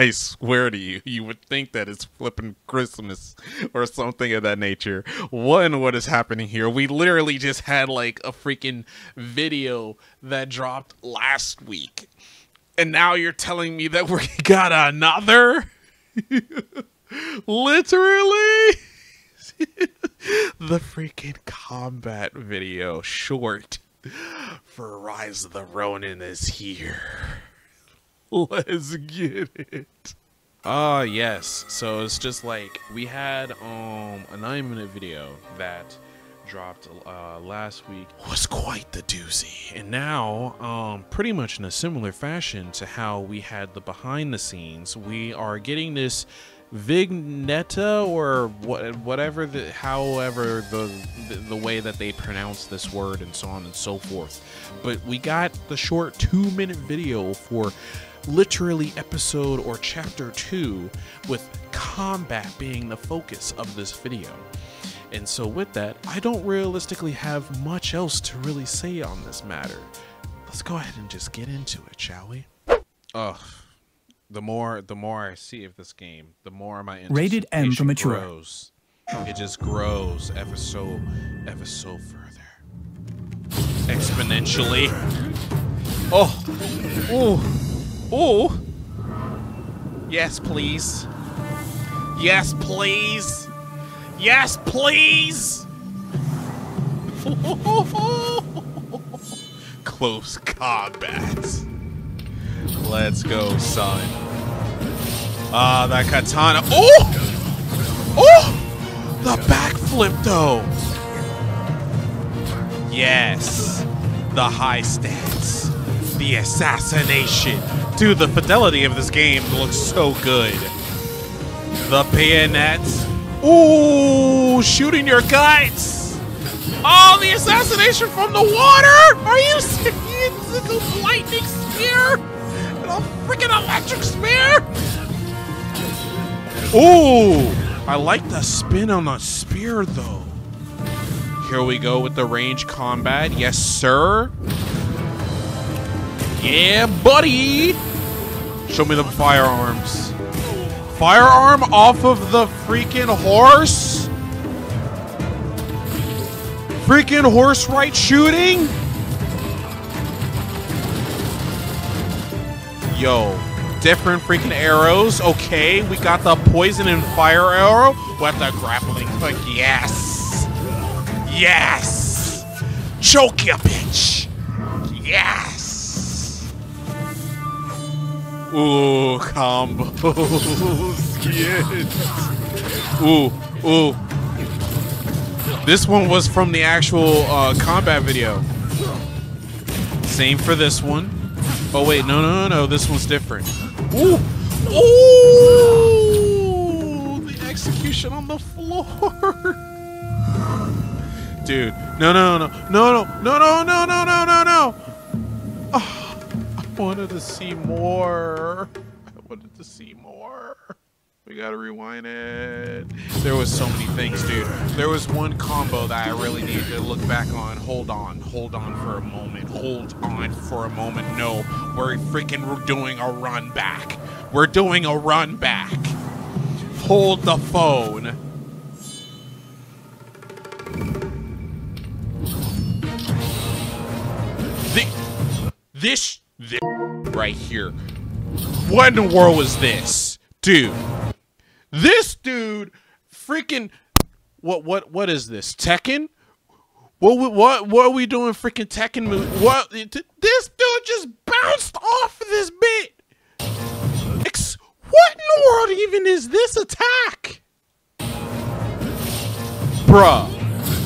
I swear to you, you would think that it's flipping Christmas or something of that nature. One, what is happening here? We literally just had like a freaking video that dropped last week, and now you're telling me that we got another? Literally? The freaking combat video short for Rise of the Ronin is here. Let's get it. Ah, yes. So it's just like we had a 9-minute video that dropped last week. Was quite the doozy. And now, pretty much in a similar fashion to how we had the behind the scenes, we are getting this vignetta or whatever, however the way that they pronounce this word and so on and so forth. But we got the short 2-minute video for literally episode or chapter 2, with combat being the focus of this video. And so with that, I don't realistically have much else to really say on this matter. Let's go ahead and just get into it, shall we? Ugh. The more I see of this game, the more my interest rated M for mature grows. It just grows ever so further, exponentially. Oh, oh, oh! Yes, please. Yes, please. Yes, please. Close combat. Let's go, son. Ah, that katana. Oh! Oh! The backflip, though. Yes. The high stance. The assassination. Dude, the fidelity of this game looks so good. The bayonet. Ooh, shooting your guts. Oh, the assassination from the water. Are you serious? The lightning spear. A freaking electric spear! Ooh! I like the spin on the spear, though. Here we go with the range combat. Yes, sir. Yeah, buddy! Show me the firearms. Firearm off of the freaking horse? Freaking horse right shooting? Yo, different freaking arrows. Okay, we got the poison and fire arrow. What the grappling hook? Yes. Yes. Choke ya, bitch. Yes. Ooh, combos. Yes. Ooh, ooh. This one was from the actual combat video. Same for this one. Oh wait, no, this one's different. Ooh! Ooh! The execution on the floor! Dude, no. Oh, I wanted to see more. We gotta rewind it. There was so many things, dude. There was one combo that I really need to look back on. Hold on for a moment. No, we're doing a run back. Hold the phone. This right here. What in the world was this? Dude. This dude freaking what is this? Tekken? What are we doing freaking Tekken movie? What this dude just bounced off of this bit. What in the world even is this attack? Bruh.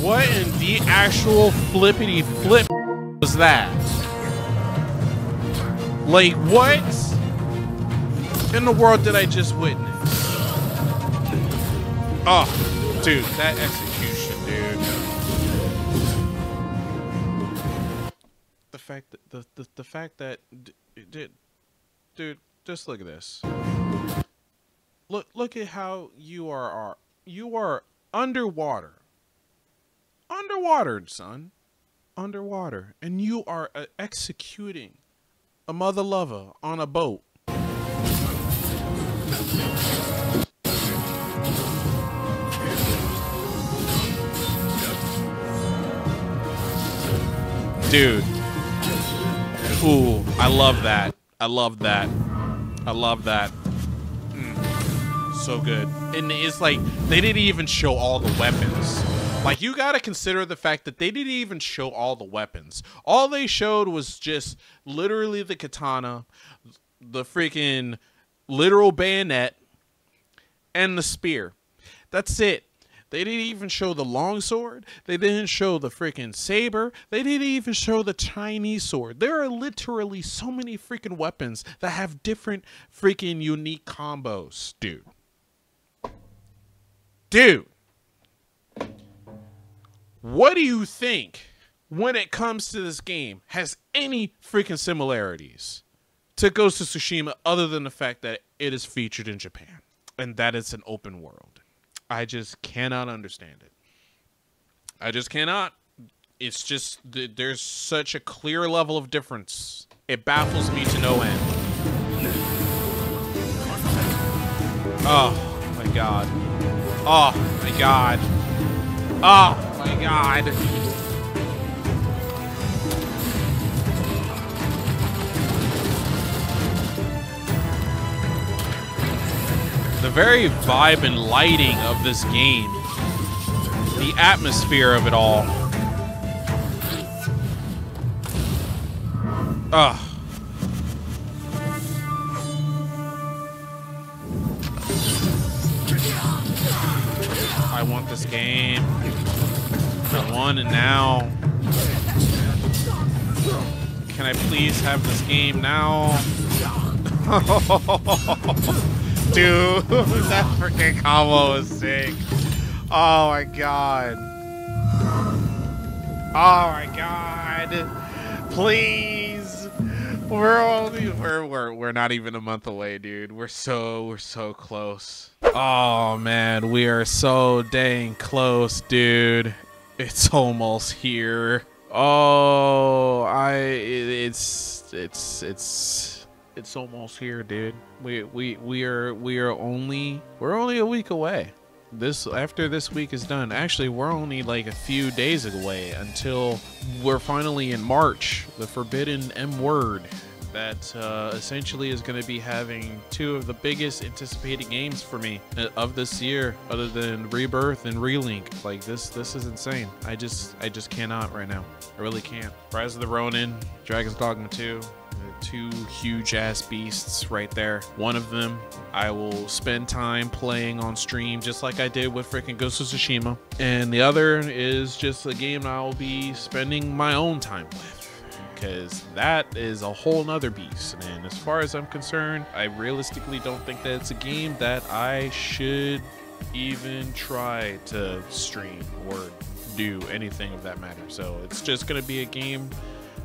What in the actual flippity flip was that? Like what in the world did I just witness? Oh, dude, that execution, dude. The fact that, the fact that, dude, just look at this. Look at how you are underwater. Underwatered, son. Underwater. And you are executing a mother lover on a boat. Dude. Ooh, I love that. I love that. I love that. So good. And it's like, they didn't even show all the weapons. Like, you gotta consider the fact that they didn't even show all the weapons. All they showed was just literally the katana, the freaking literal bayonet, and the spear. That's it. They didn't even show the long sword. They didn't show the freaking saber. They didn't even show the Chinese sword. There are literally so many freaking weapons that have different freaking unique combos, dude. Dude, what do you think when it comes to this game has any freaking similarities to Ghost of Tsushima other than the fact that it is featured in Japan and that it's an open world? I just cannot understand it. I just cannot. It's just, there's such a clear level of difference. It baffles me to no end. Oh my God. Oh my God. Oh my God. The very vibe and lighting of this game, the atmosphere of it all. Ugh. I want this game. I want it now. Can I please have this game now? Dude, that freaking combo is sick. Oh my God. Oh my God. Please. We're only, we're not even a month away, dude. We're so close. Oh man, we are so dang close, dude. It's almost here. Oh, it's almost here, dude. We're only a week away. After this week is done. Actually, we're only like a few days away until we're finally in March, the forbidden M word. That essentially is going to be having two of the biggest anticipated games for me of this year, other than Rebirth and Relink. Like this is insane. I just cannot right now. I really can't. Rise of the Ronin, Dragon's Dogma 2, two huge ass beasts right there. One of them I will spend time playing on stream, just like I did with freaking Ghost of Tsushima, and the other is just a game I'll be spending my own time with, because that is a whole nother beast. And as far as I'm concerned, I realistically don't think that it's a game that I should even try to stream or do anything of that matter. So it's just gonna be a game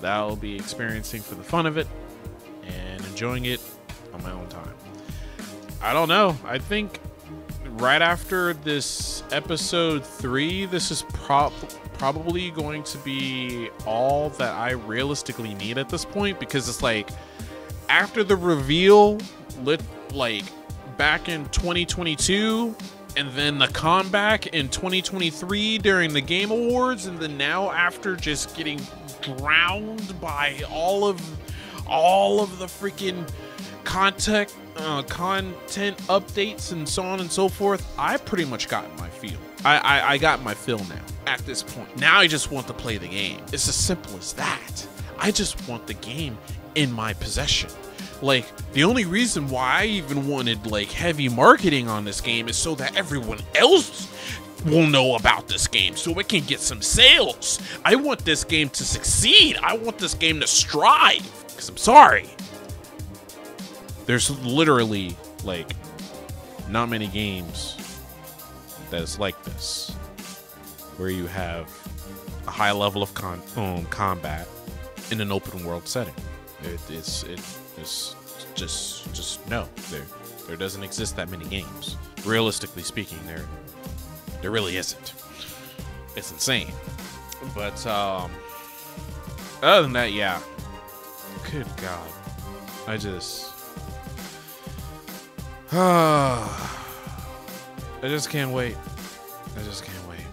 that I'll be experiencing for the fun of it and enjoying it on my own time. I don't know. I think right after this episode 3, this is probably going to be all that I realistically need at this point, because it's like after the reveal like back in 2022, and then the comeback in 2023 during the Game Awards, and then now after just getting drowned by all of the freaking content updates and so on and so forth, I pretty much got my feel. I got my feel now. At this point, now I just want to play the game. It's as simple as that. I just want the game in my possession. Like, the only reason why I even wanted like heavy marketing on this game is so that everyone else will know about this game, so it can get some sales. I want this game to succeed. I want this game to strive, because I'm sorry, there's literally like not many games that is like this, where you have a high level of combat in an open world setting. It's just no, there doesn't exist that many games. Realistically speaking, there really isn't. It's insane. But other than that, yeah. Good God, I just. I just can't wait. I just can't wait.